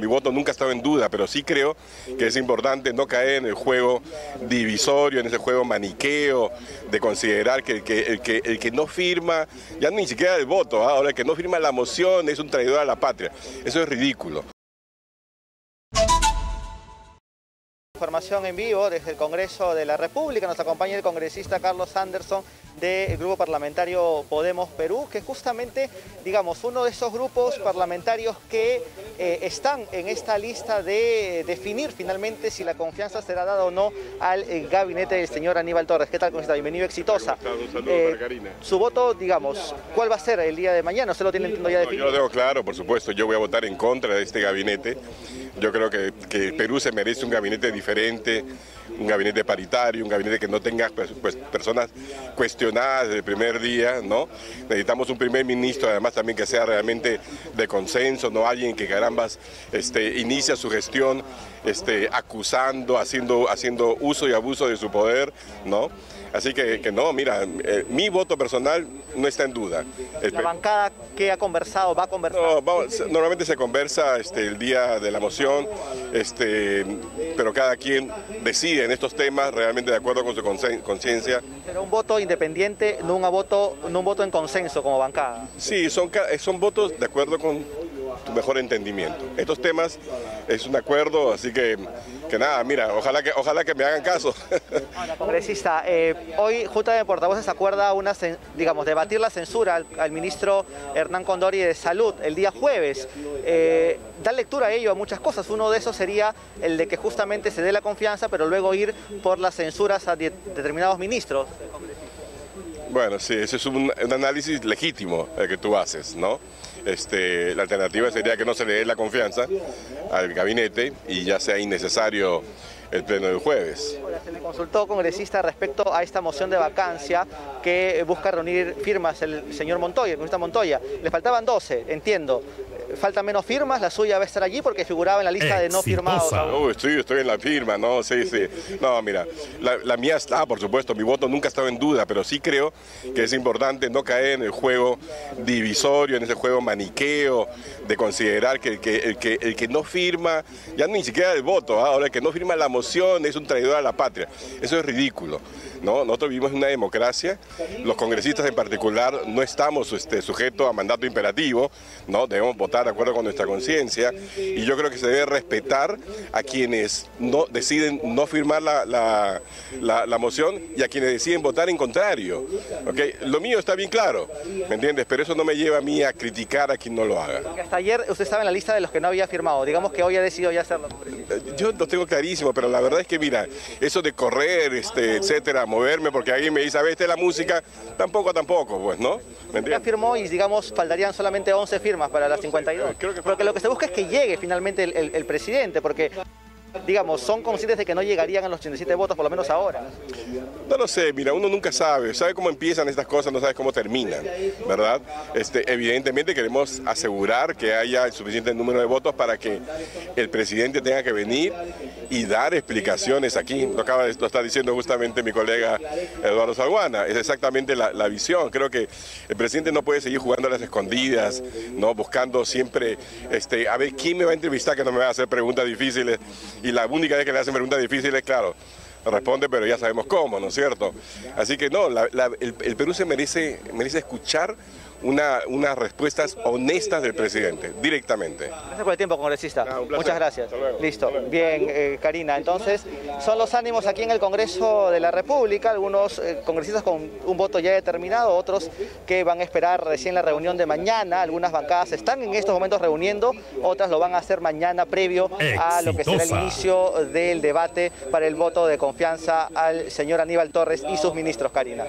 Mi voto nunca ha estado en duda, pero sí creo que es importante no caer en el juego divisorio, en ese juego maniqueo, de considerar que el que no firma, ya ni siquiera el voto, ahora el que no firma la moción es un traidor a la patria. Eso es ridículo. Información en vivo desde el Congreso de la República. Nos acompaña el congresista Carlos Anderson del grupo parlamentario Podemos Perú, que es justamente, digamos, uno de esos grupos parlamentarios que están en esta lista de definir finalmente si la confianza será dada o no al gabinete del señor Aníbal Torres. ¿Qué tal, congresista? Bienvenido, exitosa. Un saludo para Karina. Su voto, digamos, ¿cuál va a ser el día de mañana? ¿Usted lo tiene, entiendo, ya definido? Yo lo tengo claro, por supuesto. Yo voy a votar en contra de este gabinete. Yo creo que Perú se merece un gabinete diferente, un gabinete paritario, un gabinete que no tenga pues, personas cuestionadas desde el primer día, ¿no? Necesitamos un primer ministro, además también que sea realmente de consenso, no alguien que carambas inicia su gestión acusando, haciendo uso y abuso de su poder, ¿no? Así que no, mira, mi voto personal no está en duda. ¿La bancada que ha conversado, va a conversar? No, normalmente se conversa el día de la moción, pero cada quien decide en estos temas realmente de acuerdo con su conciencia. Pero un voto independiente, no un voto en consenso como bancada. Sí, son votos de acuerdo con tu mejor entendimiento. Estos temas es un acuerdo, así que nada, mira, ojalá que me hagan caso. Ahora, congresista, hoy Junta de Portavoces acuerda debatir la censura al ministro Hernán Condori de Salud el día jueves. Da lectura a ello a muchas cosas. Uno de esos sería el de que justamente se dé la confianza, pero luego ir por las censuras a determinados ministros. Bueno, sí, ese es un análisis legítimo el que tú haces, ¿no? La alternativa sería que no se le dé la confianza al gabinete y ya sea innecesario el pleno del jueves. Se le consultó, congresista, respecto a esta moción de vacancia que busca reunir firmas el señor Montoya, el congresista Montoya. Le faltaban 12, entiendo. Faltan menos firmas, la suya va a estar allí porque figuraba en la lista de no firmados. Estoy en la firma, ¿no? Sí. No, mira, la mía está, por supuesto, mi voto nunca ha estado en duda, pero sí creo que es importante no caer en el juego divisorio, en ese juego maniqueo, de considerar que el que no firma, ya ni siquiera el voto, ahora el que no firma la moción es un traidor a la patria. Eso es ridículo, ¿no? Nosotros vivimos en una democracia, los congresistas en particular no estamos sujetos a mandato imperativo, ¿no? Debemos votar de acuerdo con nuestra conciencia y yo creo que se debe respetar a quienes no deciden no firmar la moción y a quienes deciden votar en contrario, ¿okay? Lo mío está bien claro, ¿me entiendes? Pero eso no me lleva a mí a criticar a quien no lo haga. Porque hasta ayer usted estaba en la lista de los que no había firmado, digamos que hoy ha decidido ya hacerlo. Yo lo tengo clarísimo, pero la verdad es que mira, eso de correr, etcétera, moverme porque alguien me dice, a ver, esta es la música, tampoco, pues, ¿no? Ya firmó y digamos faltarían solamente 11 firmas para las 50. Porque lo que se busca es que llegue finalmente el presidente, porque digamos, son conscientes de que no llegarían a los 87 votos, por lo menos ahora. No lo sé, mira, uno nunca sabe cómo empiezan estas cosas, no sabe cómo terminan, ¿verdad? Evidentemente queremos asegurar que haya el suficiente número de votos para que el presidente tenga que venir y dar explicaciones aquí. Lo está diciendo justamente mi colega Eduardo Saguana, es exactamente la visión. Creo que el presidente no puede seguir jugando a las escondidas, ¿no? Buscando siempre, a ver, ¿quién me va a entrevistar que no me va a hacer preguntas difíciles? Y la única vez que le hacen preguntas difíciles, claro, responde, pero ya sabemos cómo, ¿no es cierto? Así que no, el Perú se merece escuchar unas respuestas honestas del presidente, directamente. Gracias por el tiempo, congresista. Muchas gracias. Listo. Bien, Karina. Entonces, son los ánimos aquí en el Congreso de la República, algunos congresistas con un voto ya determinado, otros que van a esperar recién la reunión de mañana, algunas bancadas se están en estos momentos reuniendo, otras lo van a hacer mañana previo a lo que será el inicio del debate para el voto de confianza al señor Aníbal Torres y sus ministros, Karina.